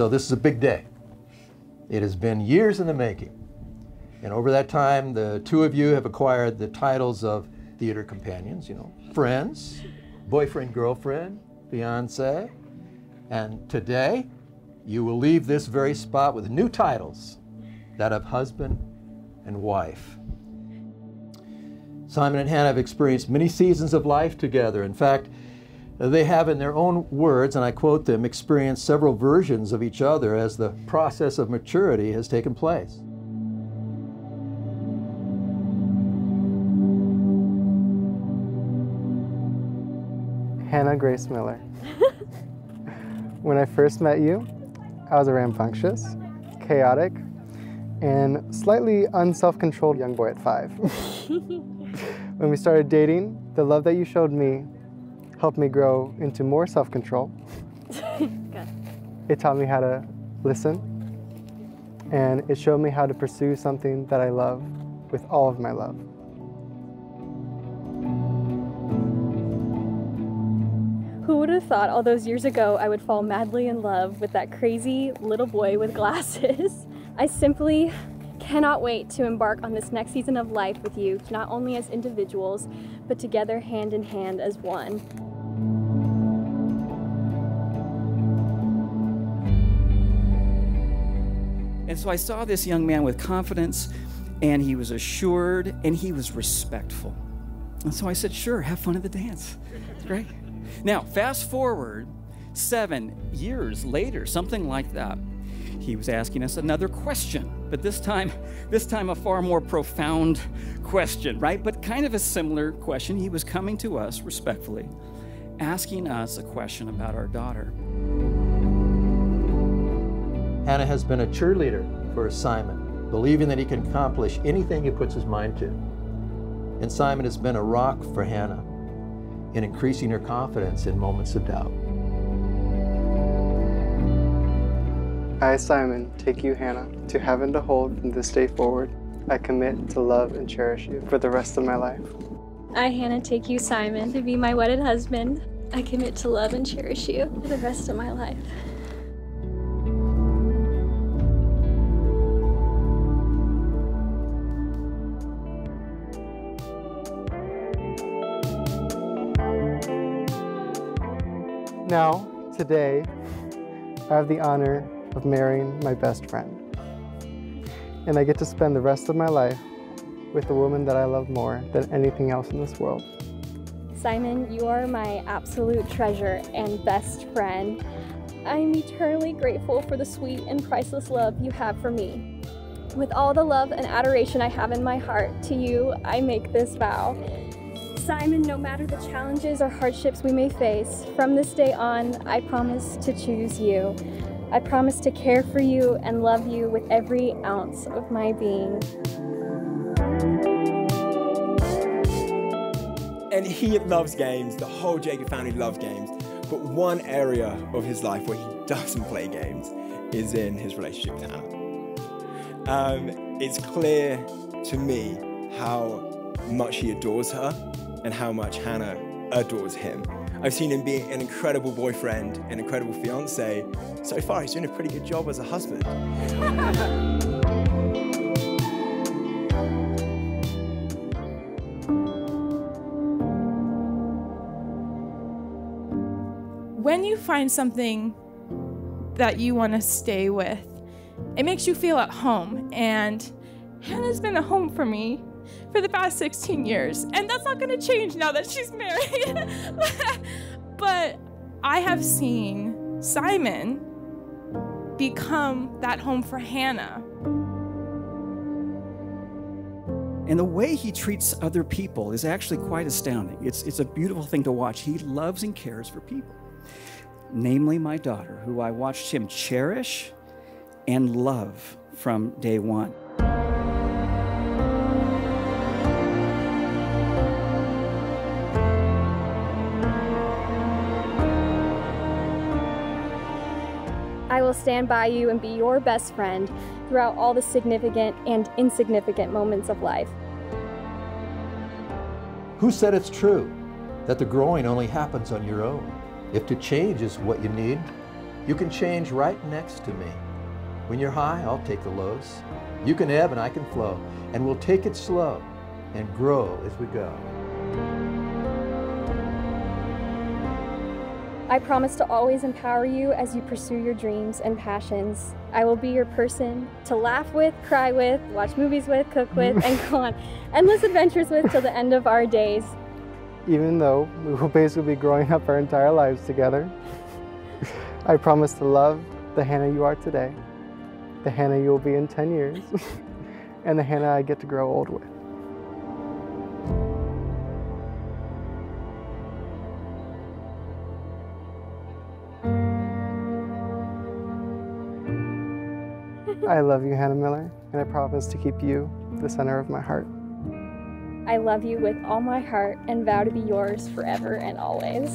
So this is a big day. It has been years in the making. And over that time, the two of you have acquired the titles of theater companions, you know, friends, boyfriend, girlfriend, fiance. And today, you will leave this very spot with new titles, that of husband and wife. Simon and Hannah have experienced many seasons of life together. In fact, they have, in their own words, and I quote them, experienced several versions of each other as the process of maturity has taken place. Hannah Grace Miller. When I first met you, I was a rambunctious, chaotic, and slightly unself-controlled young boy at 5. When we started dating, the love that you showed me helped me grow into more self-control. It taught me how to listen, and it showed me how to pursue something that I love with all of my love. Who would have thought all those years ago I would fall madly in love with that crazy little boy with glasses? I simply cannot wait to embark on this next season of life with you, not only as individuals, but together hand in hand as one. And so I saw this young man with confidence, and he was assured, and he was respectful. And so I said, sure, have fun at the dance. It's great. Now, fast forward 7 years later, something like that, he was asking us another question, but this time a far more profound question, right? But kind of a similar question. He was coming to us respectfully, asking us a question about our daughter. Hannah has been a cheerleader for Simon, believing that he can accomplish anything he puts his mind to. And Simon has been a rock for Hannah in increasing her confidence in moments of doubt. I, Simon, take you, Hannah, to heaven to hold from this day forward. I commit to love and cherish you for the rest of my life. I, Hannah, take you, Simon, to be my wedded husband. I commit to love and cherish you for the rest of my life. Now, today, I have the honor of marrying my best friend. And I get to spend the rest of my life with the woman that I love more than anything else in this world. Simon, you are my absolute treasure and best friend. I'm eternally grateful for the sweet and priceless love you have for me. With all the love and adoration I have in my heart, to you, I make this vow. Simon, no matter the challenges or hardships we may face, from this day on, I promise to choose you. I promise to care for you and love you with every ounce of my being. And he loves games. The whole Jacob family loves games. But one area of his life where he doesn't play games is in his relationship with Hannah. It's clear to me how much he adores her and how much Hannah adores him. I've seen him being an incredible boyfriend, an incredible fiance. So far, he's doing a pretty good job as a husband. When you find something that you want to stay with, it makes you feel at home. And Hannah's been a home for me for the past 16 years. And that's not gonna change now that she's married. But I have seen Simon become that home for Hannah. And the way he treats other people is actually quite astounding. It's a beautiful thing to watch. He loves and cares for people, namely my daughter, who I watched him cherish and love from day one. I will stand by you and be your best friend throughout all the significant and insignificant moments of life. Who said it's true that the growing only happens on your own? If to change is what you need, You can change right next to me. When you're high, I'll take the lows. You can ebb and I can flow, and we'll take it slow and grow as we go. I promise to always empower you as you pursue your dreams and passions. I will be your person to laugh with, cry with, watch movies with, cook with, and go on endless adventures with till the end of our days. Even though we will basically be growing up our entire lives together, I promise to love the Hannah you are today, the Hannah you will be in 10 years, and the Hannah I get to grow old with. I love you, Hannah Miller, and I promise to keep you the center of my heart. I love you with all my heart and vow to be yours forever and always.